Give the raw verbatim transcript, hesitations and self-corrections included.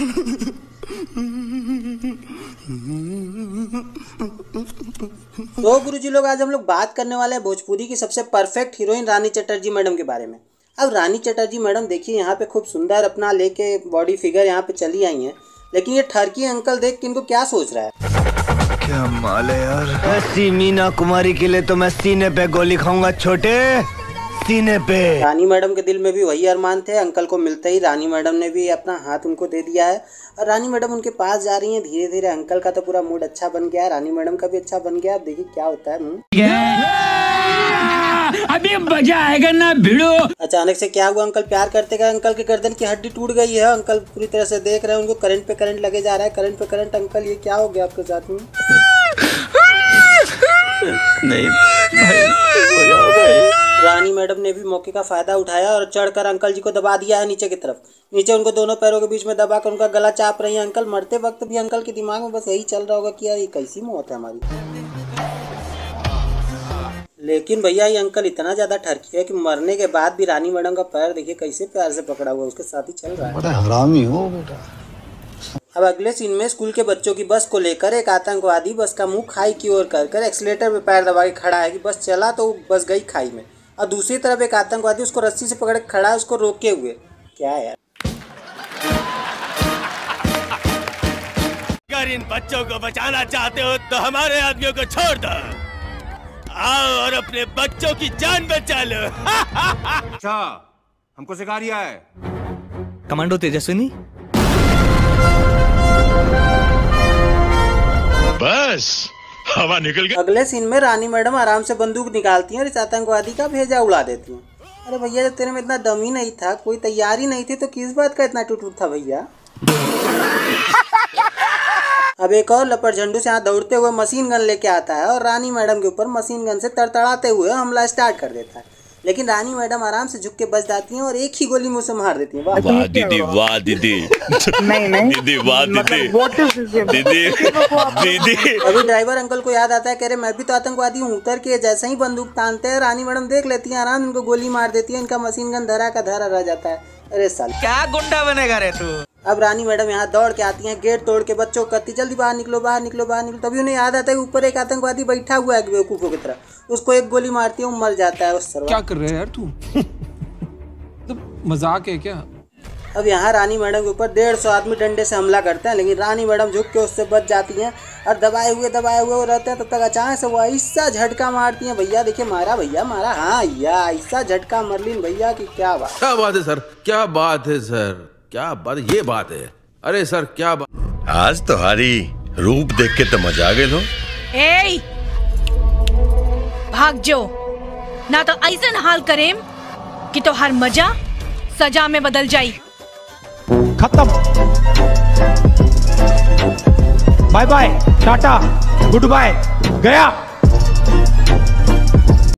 तो गुरुजी लोग, आज हम लोग बात करने वाले हैं भोजपुरी की सबसे perfect heroine Rani Chatterjee madam के बारे में। अब रानी चटर्जी मैडम देखिए यहाँ पे खूब सुंदर अपना लेके बॉडी फिगर यहाँ पे चली आई हैं, लेकिन ये ठरकी अंकल देख के इनको क्या सोच रहा है, क्या माल है यार। ऐसी मीना कुमारी के लिए तो मैं सीने पे गोली खाऊंगा छोटे सीने पे। रानी मैडम के दिल में भी वही अरमान थे। अंकल को मिलते ही रानी मैडम ने भी अपना हाथ उनको दे दिया है और रानी मैडम उनके पास जा रही हैं धीरे धीरे। अंकल का तो पूरा मूड अच्छा बन गया है, रानी मैडम का भी अच्छा बन गया। अब देखिए क्या होता है, अभी मजा आएगा ना भिड़ो। अचानक से क्या हुआ, अंकल प्यार करते गए, अंकल के गर्दन की हड्डी टूट गई है। अंकल पूरी तरह से देख रहे हैं, उनको करंट पे करंट लगे जा रहा है, करंट पे करंट। अंकल ये क्या हो गया आपके साथ में? नहीं, रानी मैडम ने भी मौके का फायदा उठाया और चढ़कर अंकल जी को दबा दिया है नीचे की तरफ। नीचे उनको दोनों पैरों के बीच में दबा कर उनका गला चाप रही है। अंकल मरते वक्त भी अंकल के दिमाग में बस यही चल रहा होगा कि यार ये कैसी मौत है हमारी। लेकिन भैया ये अंकल इतना ज्यादा ठरकी है कि मरने के बाद भी रानी मैडम का पैर देखिए कैसे प्यार से पकड़ा हुआ उसके साथ ही चल रहा है। बड़ा हरामी हो बेटा। अब अगले सीन में स्कूल के बच्चों की बस को लेकर एक आतंकवादी बस का मुँह खाई की ओर कर कर एक्सीलेटर में पैर दबा के खड़ा है कि बस चला तो बस गई खाई में। और दूसरी तरफ एक आतंकवादी उसको रस्सी से पकड़ के खड़ा है उसको रोके हुए। क्या यार, अगर इन बच्चों को बचाना चाहते हो तो हमारे आदमियों को छोड़ दो, आओ और अपने बच्चों की जान बचा लो। अच्छा हमको सिखा रिया है कमांडो तेजस्वी, बस हवा निकल गई। अगले सीन में रानी मैडम आराम से बंदूक निकालती हैं और इस आतंकवादी का भेजा उड़ा देती हैं। अरे भैया जब तेरे में इतना दम ही नहीं था, कोई तैयारी नहीं थी, तो किस बात का इतना टूट था भैया। अब एक और लपड़ झंडू से यहाँ दौड़ते हुए मशीन गन लेके आता है और रानी मैडम के ऊपर मशीन गन से तड़तड़ाते हुए हमला स्टार्ट कर देता है। लेकिन रानी मैडम आराम से झुक के बच जाती हैं और एक ही गोली मुंह से मार देती हैं। वाह दीदी, वाह दीदी, नहीं नहीं दीदी, वाह दीदी, दीदी। अभी ड्राइवर अंकल को याद आता है, कह रहे मैं भी तो आतंकवादी हूँ। उतर के जैसे ही बंदूक तानते हैं रानी मैडम देख लेती हैं, आराम इनको गोली मार देती है, इनका मशीन गन धरा का धरा रह जाता है। अरे साल क्या गुंडा बनेगा रे तू। अब रानी मैडम यहाँ दौड़ के आती हैं, गेट तोड़ के बच्चों को कहती जल्दी बाहर निकलो बाहर निकलो बाहर निकलो। तभी उन्हें याद आता है कि ऊपर एक आतंकवादी बैठा हुआ है बेवकूफों की तरह। उसको एक गोली मारती है, वो मर जाता है। उस क्या कर रहे हैं यार तू, तो मजाक है क्या। अब यहाँ रानी मैडम के ऊपर डेढ़ सौ आदमी डंडे से हमला करते हैं, लेकिन रानी मैडम झुक के उससे बच जाती हैं और दबाए हुए दबाए हुए वो रहते हैं। तब तक अचानक से वो ऐसा झटका मारती हैं, भैया देखिए मारा भैया मारा, हाँ या ऐसा झटका मरलिन भैया की क्या बात, क्या बात है सर, क्या बात है सर, क्या बात, ये बात है। अरे सर क्या बात, आज तो हारी रूप देख के तो मजा आ गए लो। ए भाग जो ना तो ऐसा हाल करें कि तो हर मजा सजा में बदल जाए। खत्म, bye bye tata goodbye गया।